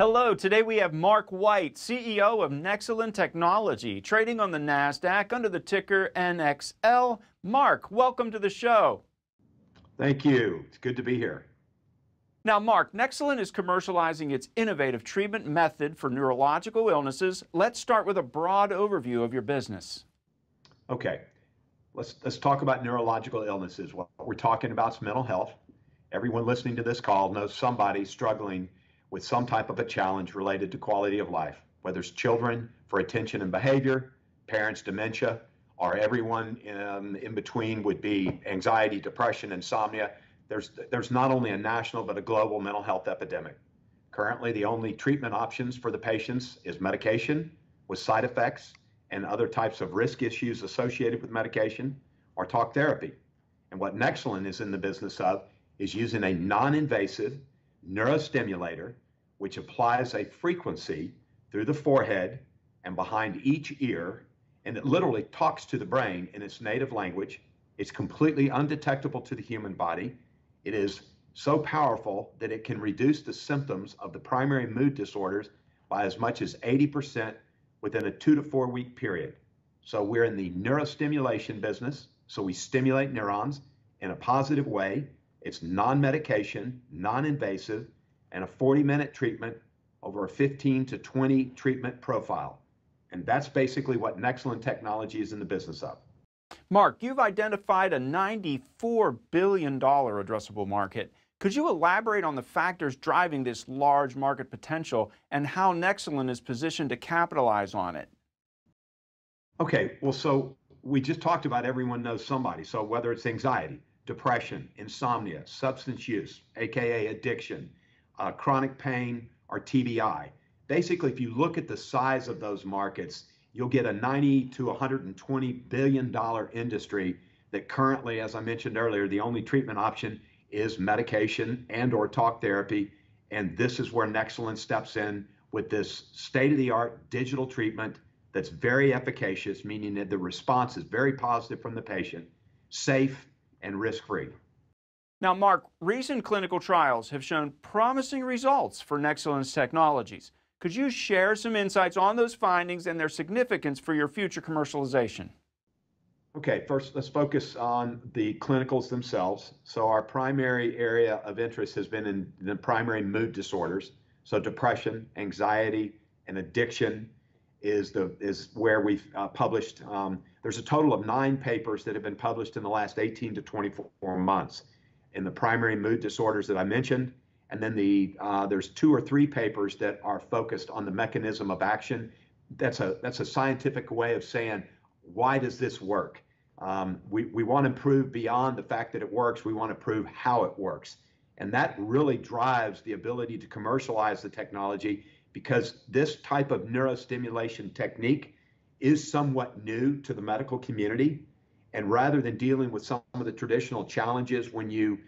Hello, today we have Mark White, CEO of Nexalin Technology, trading on the NASDAQ under the ticker NXL. Mark, welcome to the show. Thank you. It's good to be here. Now, Mark, Nexalin is commercializing its innovative treatment method for neurological illnesses. Let's start with a broad overview of your business. Okay. Let's talk about neurological illnesses. What we're talking about is mental health. Everyone listening to this call knows somebody struggling with some type of a challenge related to quality of life, whether it's children for attention and behavior, parents, dementia, or everyone in between would be anxiety, depression, insomnia. There's not only a national but a global mental health epidemic. Currently, the only treatment options for the patients is medication with side effects and other types of risk issues associated with medication or talk therapy. And what Nexalin is in the business of is using a non-invasive neurostimulator, which applies a frequency through the forehead and behind each ear, and it literally talks to the brain in its native language. It's completely undetectable to the human body. It is so powerful that it can reduce the symptoms of the primary mood disorders by as much as 80% within a 2 to 4 week period. So we're in the neurostimulation business. So we stimulate neurons in a positive way. It's non-medication, non-invasive, and a 40-minute treatment over a 15 to 20 treatment profile. And that's basically what Nexalin Technology is in the business of. Mark, you've identified a $94 billion addressable market. Could you elaborate on the factors driving this large market potential and how Nexalin is positioned to capitalize on it? Okay, well, so we just talked about everyone knows somebody. So whether it's anxiety, depression, insomnia, substance use, aka addiction, chronic pain, or TBI. Basically, if you look at the size of those markets, you'll get a $90 to $120 billion industry that currently, as I mentioned earlier, the only treatment option is medication and or talk therapy. And this is where Nexalin steps in with this state-of-the-art digital treatment that's very efficacious, meaning that the response is very positive from the patient, safe, and risk-free. Now, Mark, recent clinical trials have shown promising results for Nexalin's technologies. Could you share some insights on those findings and their significance for your future commercialization? Okay, first, let's focus on the clinicals themselves. So our primary area of interest has been in the primary mood disorders. So depression, anxiety, and addiction is where we've published. There's a total of 9 papers that have been published in the last 18 to 24 months in the primary mood disorders that I mentioned. And then there's 2 or 3 papers that are focused on the mechanism of action. That's a scientific way of saying, why does this work? We want to prove beyond the fact that it works. We want to prove how it works. And that really drives the ability to commercialize the technology, because this type of neurostimulation technique is somewhat new to the medical community. And rather than dealing with some of the traditional challenges when you're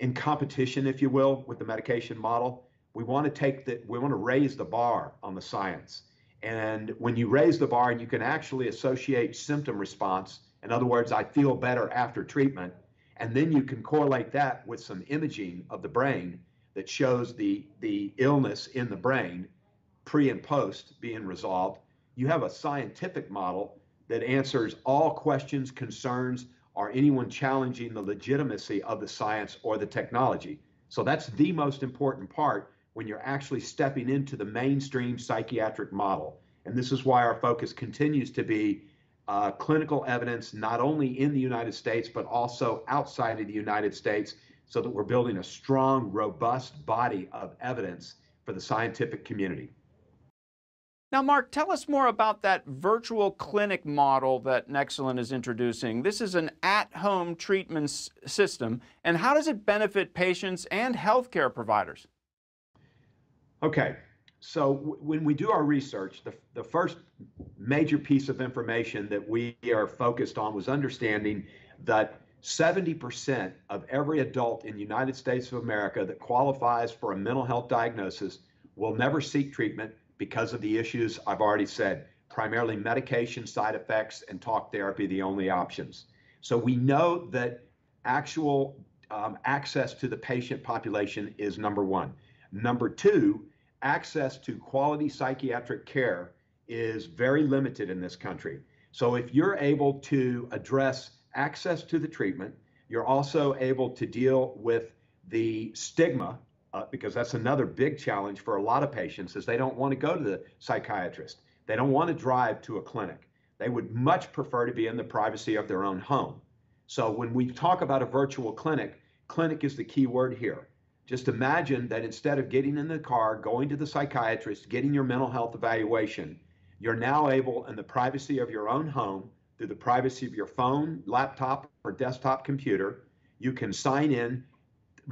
in competition, if you will, with the medication model, we want to raise the bar on the science. And when you raise the bar and you can actually associate symptom response, in other words, I feel better after treatment, and then you can correlate that with some imaging of the brain that shows the illness in the brain pre and post being resolved, you have a scientific model that answers all questions, concerns, or anyone challenging the legitimacy of the science or the technology. So that's the most important part when you're actually stepping into the mainstream psychiatric model. And this is why our focus continues to be clinical evidence, not only in the United States, but also outside of the United States, so that we're building a strong, robust body of evidence for the scientific community. Now, Mark, tell us more about that virtual clinic model that Nexalin is introducing. This is an at-home treatment system, and how does it benefit patients and healthcare providers? Okay, so when we do our research, the first major piece of information that we are focused on was understanding that 70% of every adult in the United States of America that qualifies for a mental health diagnosis will never seek treatment because of the issues I've already said. primarily medication side effects and talk therapy, the only options. So we know that actual access to the patient population is number one. Number two, access to quality psychiatric care is very limited in this country. So if you're able to address access to the treatment, you're also able to deal with the stigma, because that's another big challenge for a lot of patients, is they don't want to go to the psychiatrist. They don't want to drive to a clinic. They would much prefer to be in the privacy of their own home. So when we talk about a virtual clinic, clinic is the key word here. Just imagine that instead of getting in the car, going to the psychiatrist, getting your mental health evaluation, you're now able, in the privacy of your own home, through the privacy of your phone, laptop, or desktop computer, you can sign in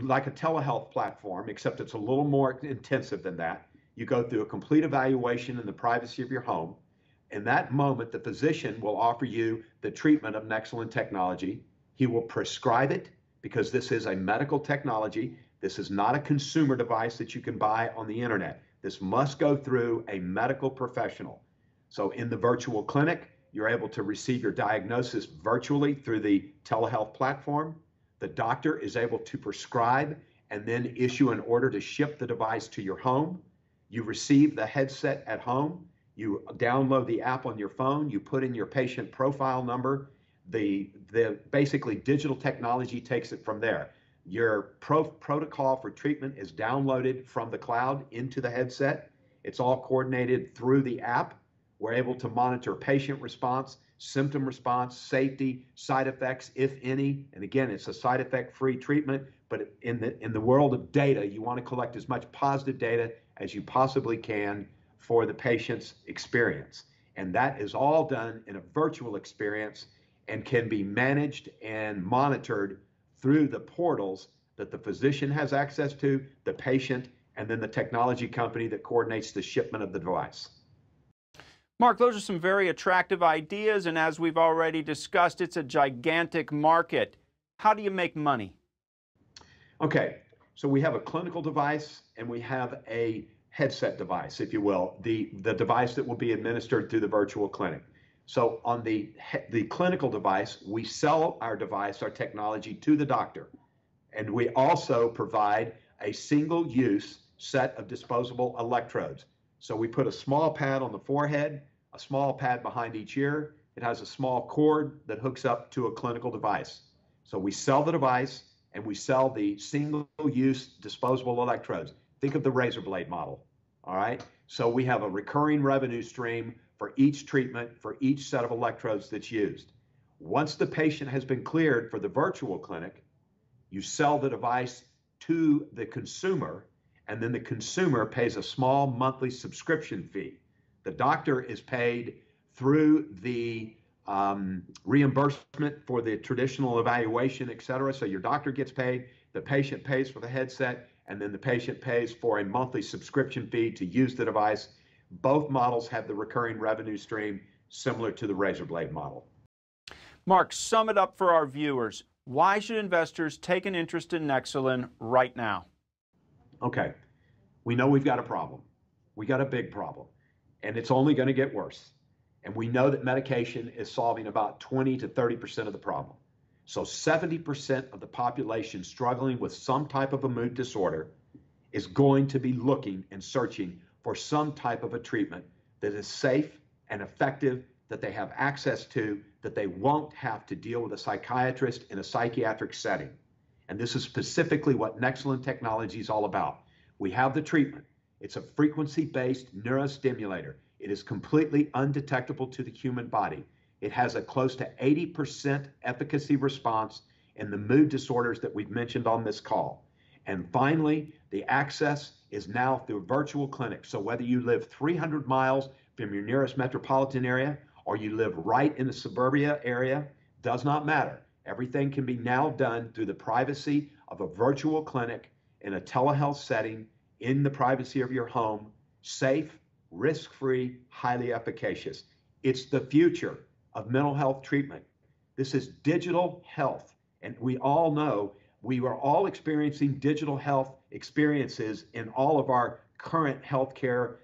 like a telehealth platform, except it's a little more intensive than that. You go through a complete evaluation in the privacy of your home. In that moment, the physician will offer you the treatment of Nexalin technology. He will prescribe it because this is a medical technology. This is not a consumer device that you can buy on the internet. This must go through a medical professional. So in the virtual clinic, you're able to receive your diagnosis virtually through the telehealth platform. The doctor is able to prescribe and then issue an order to ship the device to your home. You receive the headset at home. You download the app on your phone, you put in your patient profile number, the basically digital technology takes it from there. Your protocol for treatment is downloaded from the cloud into the headset. It's all coordinated through the app. We're able to monitor patient response, symptom response, safety, side effects, if any. And again, it's a side effect free treatment, but in the world of data, you want to collect as much positive data as you possibly can for the patient's experience. And that is all done in a virtual experience and can be managed and monitored through the portals that the physician has access to, the patient, and then the technology company that coordinates the shipment of the device. Mark, those are some very attractive ideas, and as we've already discussed, it's a gigantic market. How do you make money? Okay, so we have a clinical device and we have a headset device, if you will, the device that will be administered through the virtual clinic. So on the clinical device, we sell our device, our technology, to the doctor. And we also provide a single-use set of disposable electrodes. So we put a small pad on the forehead, a small pad behind each ear. It has a small cord that hooks up to a clinical device. So we sell the device and we sell the single-use disposable electrodes. Think of the razor blade model, all right? So we have a recurring revenue stream for each treatment, for each set of electrodes that's used. Once the patient has been cleared for the virtual clinic, you sell the device to the consumer, and then the consumer pays a small monthly subscription fee. The doctor is paid through the reimbursement for the traditional evaluation, et cetera. So your doctor gets paid, the patient pays for the headset, and then the patient pays for a monthly subscription fee to use the device. Both models have the recurring revenue stream similar to the razor blade model. Mark, sum it up for our viewers. Why should investors take an interest in Nexalin right now? Okay, we know we've got a problem. We got a big problem, and it's only going to get worse. And we know that medication is solving about 20 to 30% of the problem. So 70% of the population struggling with some type of a mood disorder is going to be looking and searching for some type of a treatment that is safe and effective, that they have access to, that they won't have to deal with a psychiatrist in a psychiatric setting. And this is specifically what Nexalin technology is all about. We have the treatment. It's a frequency-based neurostimulator. It is completely undetectable to the human body. It has a close to 80% efficacy response in the mood disorders that we've mentioned on this call. And finally, the access is now through virtual clinics. So whether you live 300 miles from your nearest metropolitan area or you live right in the suburbia area, does not matter. Everything can be now done through the privacy of a virtual clinic in a telehealth setting, in the privacy of your home, safe, risk-free, highly efficacious. It's the future of mental health treatment. This is digital health. And we all know we are all experiencing digital health experiences in all of our current healthcare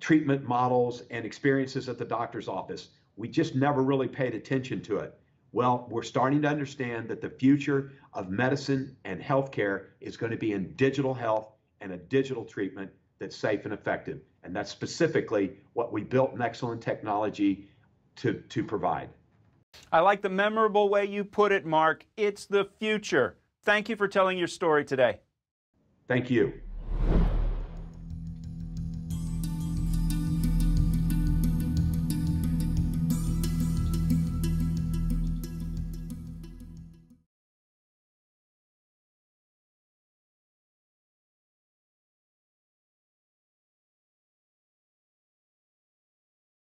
treatment models and experiences at the doctor's office. We just never really paid attention to it. Well, we're starting to understand that the future of medicine and healthcare is going to be in digital health and a digital treatment that's safe and effective. And that's specifically what we built Nexalin Technology to provide. I like the memorable way you put it, Mark. It's the future. Thank you for telling your story today. Thank you.